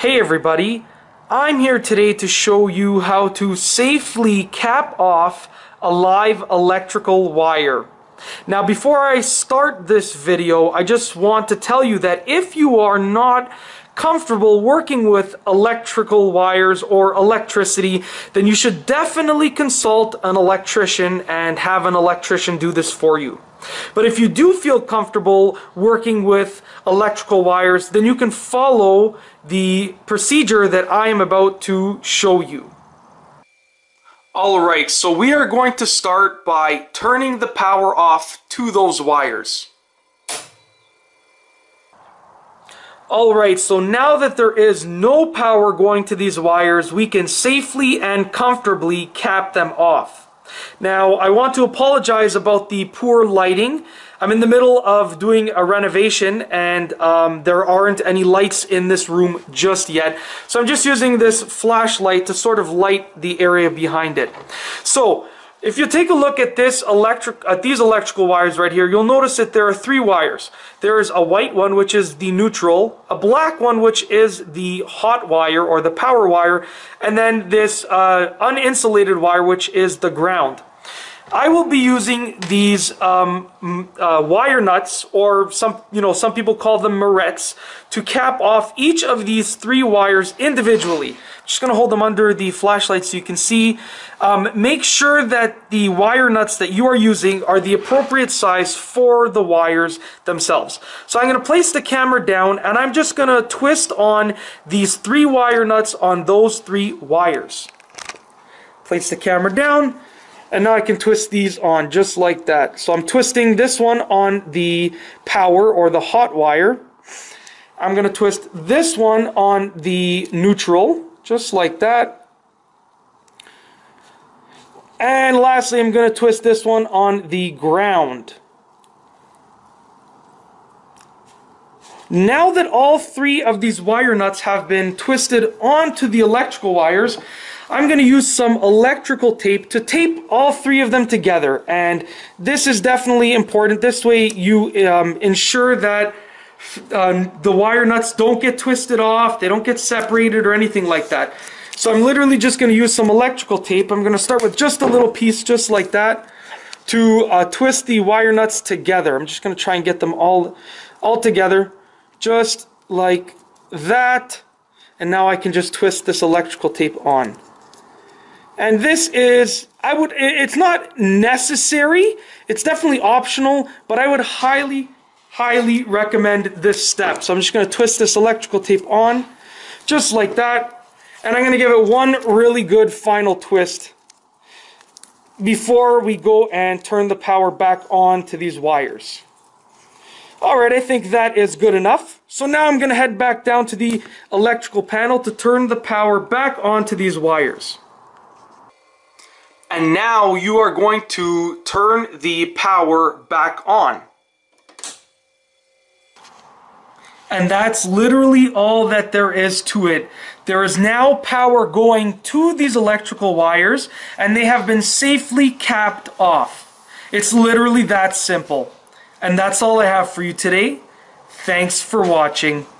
Hey everybody, I'm here today to show you how to safely cap off a live electrical wire. Now before I start this video, I just want to tell you that if you are not comfortable working with electrical wires or electricity, then you should definitely consult an electrician and have an electrician do this for you. But if you do feel comfortable working with electrical wires, then you can follow the procedure that I am about to show you. Alright, so we are going to start by turning the power off to those wires. Alright, so now that there is no power going to these wires, we can safely and comfortably cap them off. Now, I want to apologize about the poor lighting. I'm in the middle of doing a renovation and there aren't any lights in this room just yet. So I'm just using this flashlight to sort of light the area behind it. So, if you take a look at these electrical wires right here, you'll notice that there are three wires. There is a white one, which is the neutral, a black one, which is the hot wire or the power wire, and then this uninsulated wire, which is the ground. I will be using these wire nuts, or some people call them marettes, to cap off each of these three wires individually. I'm just going to hold them under the flashlight so you can see. Make sure that the wire nuts that you are using are the appropriate size for the wires themselves. So I'm going to place the camera down and I'm just going to twist on these three wire nuts on those three wires. Place the camera down. And now I can twist these on just like that. So I'm twisting this one on the power or the hot wire. I'm going to twist this one on the neutral, just like that. And lastly, I'm going to twist this one on the ground. Now that all three of these wire nuts have been twisted onto the electrical wires, I'm going to use some electrical tape to tape all three of them together, and this is definitely important. This way you ensure that the wire nuts don't get twisted off, they don't get separated or anything like that. So I'm literally just going to use some electrical tape. I'm going to start with just a little piece just like that to twist the wire nuts together. I'm just going to try and get them all together just like that, and now I can just twist this electrical tape on. And this is, it's not necessary, it's definitely optional, but I would highly, highly recommend this step. So I'm just going to twist this electrical tape on, just like that, and I'm going to give it one really good final twist before we go and turn the power back on to these wires. Alright, I think that is good enough. So now I'm going to head back down to the electrical panel to turn the power back onto these wires. And now you are going to turn the power back on. And that's literally all that there is to it. There is now power going to these electrical wires, and they have been safely capped off. It's literally that simple. And that's all I have for you today. Thanks for watching.